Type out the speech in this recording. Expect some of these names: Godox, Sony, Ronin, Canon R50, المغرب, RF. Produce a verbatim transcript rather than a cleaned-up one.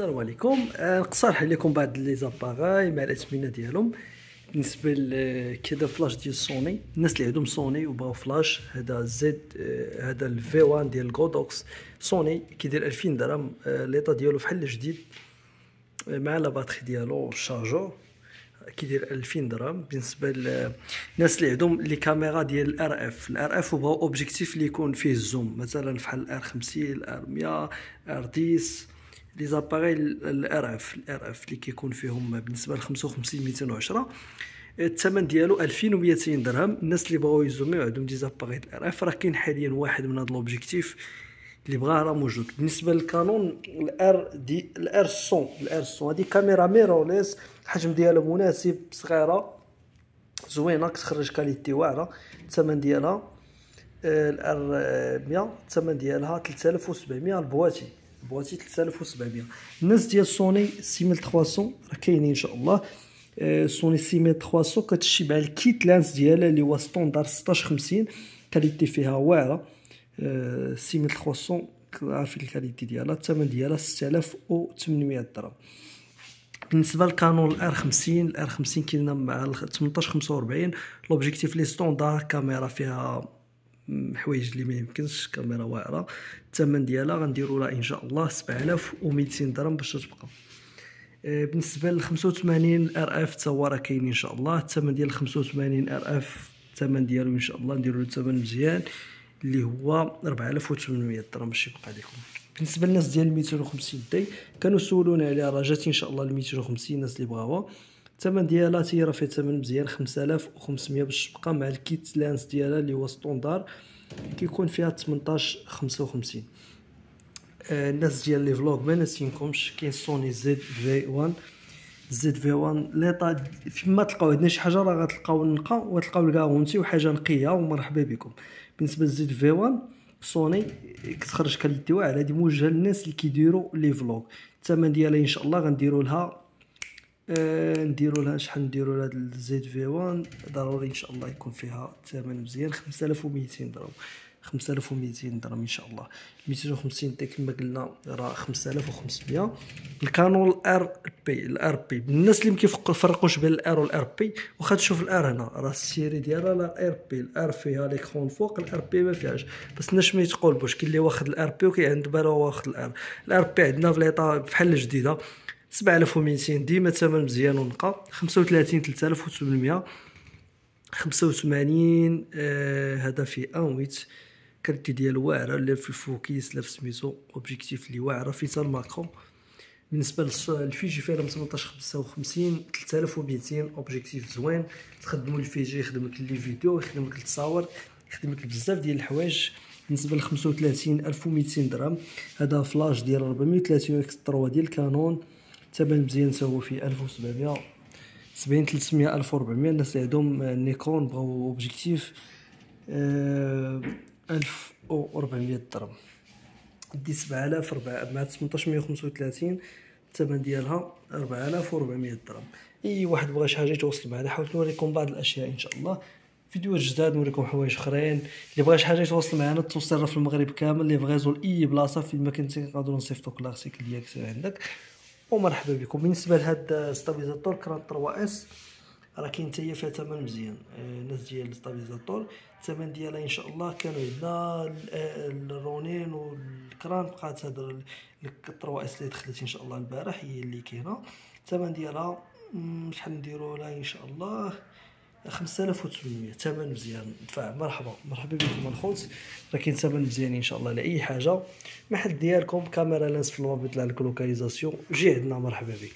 السلام عليكم. نقترح لكم بعض لي زاباغاي مع الاثمنه ديالهم بالنسبه لكذا فلاش ديال سوني. الناس اللي عندهم سوني وباغوا فلاش، هذا زد هذا الفي واحد ديال غودوكس سوني كيدير ألفين درهم. ليطا ديالو بحال الجديد مع لا باتري ديالو الشارجور كيدير ألفين درهم. بالنسبه للناس اللي عندهم لي كاميرا ديال الار اف الار اف وبغاو اوبجيكتيف اللي يكون فيه الزوم، مثلا بحال الار خمسين الار مية الار ديس، لي زاباري الار اف الار اف اللي كيكون فيهم بالنسبه ل خمسة وخمسين مئتين وعشرة، الثمن ديالو ألفين ومئتين درهم. الناس اللي بغاو يزوميو عندهم دي زاباري الار اف، راه كاين حاليا واحد من هاد لوبجيكتيف اللي بغاه راه موجود. بالنسبه للكانون الار دي الار مية الار مية هذه كاميرا ميرورليس، الحجم ديالها مناسب، صغيره زوينه، كتخرج كاليتي واعره. الثمن ديالها الار مية الثمن ديالها ثلاثة آلاف وسبعمية، البواتي بواتي ثلاثة آلاف وسبعمية. الناس ديال سوني ستة آلاف وثلاثمية راه كاينين ان شاء الله. سوني ستة آلاف وثلاثمية كتشي مع الكيت لانس ديالها اللي هو ستوندار ستة عشر خمسين، كاليتي فيها واعره. ستة آلاف وثلاثمية عارفين الكاليتي ديالها. الثمن ديالها ستة آلاف وثمنمية درهم. بالنسبه للكانون الار خمسين الار خمسين كاينه مع ثمنطاش خمسة وأربعين، لوبجيكتيف لي ستوندار، كاميرا فيها حوايج اللي ما يمكنش، كاميرا واعره. الثمن ديالها غنديروا لها ان شاء الله سبعة آلاف ومئتين درهم باش تبقى. بالنسبه ل خمسة وثمانين ار اف تا هو راه كاين ان شاء الله. الثمن ديال خمسة وثمانين ار اف الثمن ديالو ان شاء الله نديروا له ثمن مزيان اللي هو أربعة آلاف وثمنمية درهم باش يبقى لكم. بالنسبه للناس ديال مئتين وخمسين داي كانوا سولونا عليها، راه جات ان شاء الله ل مئتين وخمسين الناس اللي بغاوها. الثمن ديالها تي راه فيه ثمن مزيان خمسة آلاف وخمسمية باش تبقى مع الكيت لانس ديالها اللي هو ستوندار كيكون فيها ثمنطاش خمسة وخمسين. آه الناس ديال لي فلوغ ما ناسينكمش كاين سوني زد في واحد زد في واحد ليطا، فيما تلقاو عندنا شي حاجه راه غتلقاو النقه وغتلقاو الكاونتي وحاجه نقيه ومرحبا بكم. بالنسبه لزد في واحد سوني كتخرج كاليتي واعره، هذه موجهه للناس اللي كيديروا لي فلوغ. الثمن ديالها ان شاء الله غنديروا لها أه نديروا لها شحال نديروا لهاد الزيت في واحد ضروري ان شاء الله يكون فيها ثمن مزيان خمسة آلاف ومئتين درهم خمسة آلاف ومئتين درهم ان شاء الله. مئتين وخمسين حتى كما قلنا راه خمسة آلاف وخمسمية. الكانون الار بي الار بي الناس اللي ما كيفرقوش بين الار والار بي، واخا تشوف الار هنا راه السيري ديالها الار بي الار فيها ليكرون فوق، الار بي ما فيهاش، بس الناس ما يتقلبوش، كاين اللي واخد الار بي وكاين عند بالو واخد الار الار بي. عندنا في ليطا بحال الجديده سبعة آلاف ومئتين ديما ثمن مزيان ونقى. خمسة وثلاثين ثلاثة آلاف وثمنمية خمسة وثمانين هذا في انويت كاليتي ديالو واعره، لا في الفوكيس لا في سميتو اوبجيكتيف اللي واعره في حتى الماكرو. بالنسبه للفيجي فيها ثمنطاش خمسة وخمسين ثلاثة آلاف ومئتين اوبجيكتيف زوين، تخدموا الفيجي يخدمك لي فيديو يخدمك التصاور يخدمك بزاف ديال الحوايج. بالنسبه ل خمسة وثلاثين ألف ومئتين درهم هذا فلاش ديال أربعمية وثلاثين اكس ثلاثة ديال كانون، ثمن مزيان تساوي في ألف وسبعمية سبعين ثلاثمية ألف وأربعمية. الناس اللي عندهم نيكون بغاو اوبجيكتيف ألف وأربعمية درهم. دي سبعة آلاف مع ثمنطاش مية وخمسة وثلاثين الثمن ديالها أربعة آلاف وأربعمية درهم. اي واحد بغى شي حاجه يتواصل معنا، حاولت نوريكم بعض الاشياء ان شاء الله، فيديوهات جداد نوريكم حوايج اخرين. اللي بغى شي حاجه يتواصل معنا، توصلنا في المغرب كامل، اللي بغيزو لاي بلاصه فين ما كنتي كنقدروا نصيفطوا كلاسيك ديالك عندك ومرحبا بكم. بالنسبه لهذا ستابيليزاتور كران ثلاثة اس راه كاين حتى هي فيها ثمن مزيان. الناس ديال الستابيليزاتور الثمن ديالها ان شاء الله كانوا عندنا الرونين والكران، بقات هذا ثلاثة اس اللي دخلت ان شاء الله البارح هي اللي كاينه. الثمن ديالها شحال نديروا لها ان شاء الله خمسة آلاف وثمنمية ثمن مزيان. فمرحبا مرحبا بكم الخوت، راه كاين ثمن مزيان ان شاء الله لاي حاجه. محل ديالكم كاميرا لانس في الموبيل تاع الكلوكاليزاسيون، جي عندنا مرحبا بك.